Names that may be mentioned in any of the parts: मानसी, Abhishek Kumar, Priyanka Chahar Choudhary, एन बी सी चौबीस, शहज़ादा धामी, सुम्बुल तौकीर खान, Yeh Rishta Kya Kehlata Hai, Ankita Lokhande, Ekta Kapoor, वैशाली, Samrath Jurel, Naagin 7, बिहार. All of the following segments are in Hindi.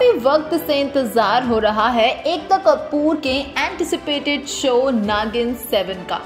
काफी वक्त से इंतजार हो रहा है एकता कपूर के एंटिसिपेटेड शो नागिन 7 का।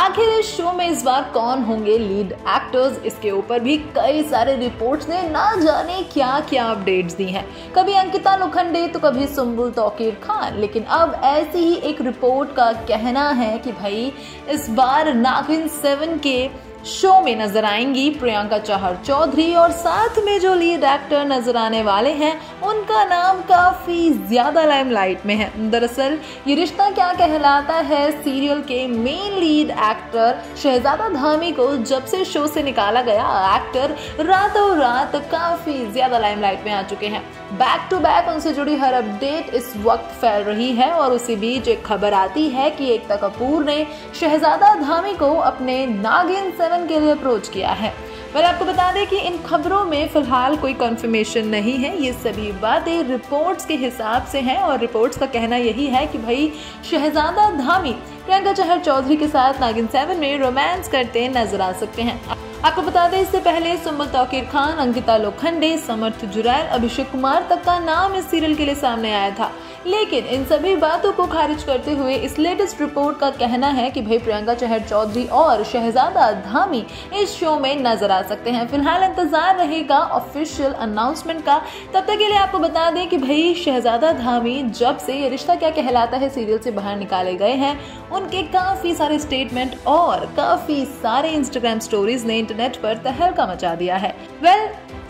आखिर इस शो में इस बार कौन होंगे लीड एक्टर्स, इसके ऊपर भी कई सारे रिपोर्ट्स ने ना जाने क्या क्या अपडेट्स दी हैं। कभी अंकिता लोखंडे तो कभी सुम्बुल तौकीर खान, लेकिन अब ऐसी ही एक रिपोर्ट का कहना है कि भाई इस बार नागिन 7 के शो में नजर आएंगी प्रियंका चहर चौधरी, और साथ में जो लीड एक्टर नजर आने वाले हैं उनका नाम काफ़ी ज़्यादा लाइमलाइट में है। दरअसल ये रिश्ता क्या कहलाता है सीरियल के main lead actor शहज़ादा धामी को जब से शो से निकाला गया, एक्टर रातों रात काफ़ी ज़्यादा लाइमलाइट में आ चुके हैं। बैक टू बैक उनसे जुड़ी हर अपडेट इस वक्त फैल रही है, और उसी बीच एक खबर आती है कि एकता कपूर ने शहज़ादा धामी को अपने नागिन के लिए अप्रोच किया है। पर आपको बता दें कि इन खबरों में फिलहाल कोई कंफर्मेशन नहीं है, ये सभी बातें रिपोर्ट्स के हिसाब से हैं, और रिपोर्ट्स का कहना यही है कि भाई शहज़ादा धामी प्रियंका चहर चौधरी के साथ नागिन 7 में रोमांस करते नजर आ सकते हैं। आपको बता दें इससे पहले सुम्बुल तौकीर खान, अंकिता लोखंडे, समर्थ जुरैल, अभिषेक कुमार तक का नाम इस सीरियल के लिए सामने आया था, लेकिन इन सभी बातों को खारिज करते हुए इस लेटेस्ट रिपोर्ट का कहना है कि भाई प्रियंका चहर चौधरी और शहज़ादा धामी इस शो में नजर आ सकते हैं। फिलहाल इंतजार रहेगा ऑफिशियल अनाउंसमेंट का। तब तक के लिए आपको बता दें कि भाई शहज़ादा धामी जब से ये रिश्ता क्या कहलाता है सीरियल से बाहर निकाले गए हैं, उनके काफ़ी सारे स्टेटमेंट और काफ़ी सारे इंस्टाग्राम स्टोरीज ने इंटरनेट पर तहलका मचा दिया है।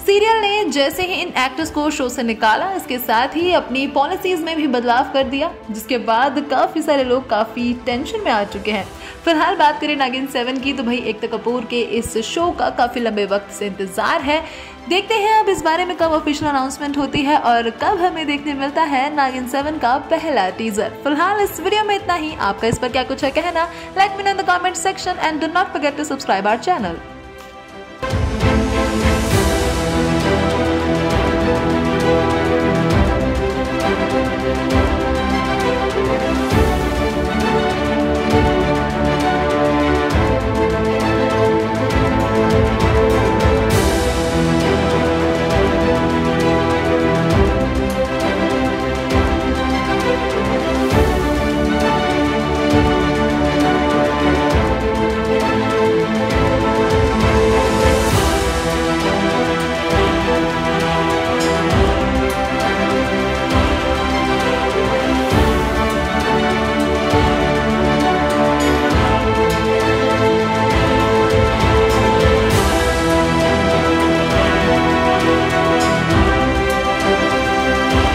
सीरियल ने जैसे ही इन एक्टर्स को शो से निकाला, इसके साथ ही अपनी पॉलिसीज में भी बदलाव कर दिया, जिसके बाद काफ़ी सारे लोग काफ़ी टेंशन में आ चुके हैं। फिलहाल बात करें नागिन 7 की, तो भाई एकता कपूर के इस शो का काफ़ी लंबे वक्त से इंतज़ार है। देखते हैं अब इस बारे में कब ऑफिशियल अनाउंसमेंट होती है और कब हमें देखने मिलता है नागिन 7 का पहला टीजर। फिलहाल इस वीडियो में इतना ही। आपका इस पर क्या कुछ है कहना, let me know in the comment section and do not forget to subscribe our channel.